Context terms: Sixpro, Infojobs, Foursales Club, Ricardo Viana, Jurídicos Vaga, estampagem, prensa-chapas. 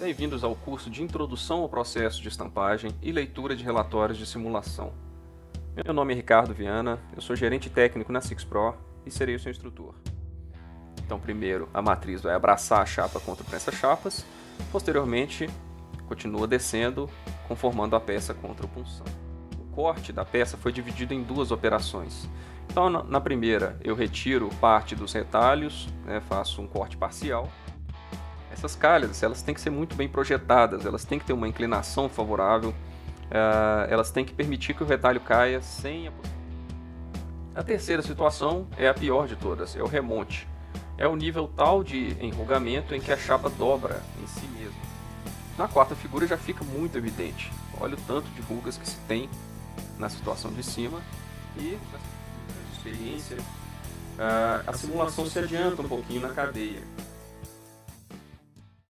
Bem-vindos ao curso de Introdução ao Processo de Estampagem e Leitura de Relatórios de Simulação. Meu nome é Ricardo Viana, eu sou gerente técnico na Sixpro e serei o seu instrutor. Então, primeiro, a matriz vai abraçar a chapa contra o prensa-chapas, posteriormente, continua descendo, conformando a peça contra o punção. O corte da peça foi dividido em duas operações. Então, na primeira, eu retiro parte dos retalhos, faço um corte parcial. Essas calhas, elas têm que ser muito bem projetadas, elas têm que ter uma inclinação favorável, elas têm que permitir que o retalho caia sem a... A terceira situação é a pior de todas, é o remonte. É o nível tal de enrugamento em que a chapa dobra em si mesma. Na quarta figura já fica muito evidente. Olha o tanto de rugas que se tem na situação de cima e a experiência, a simulação se adianta um pouquinho na cadeia.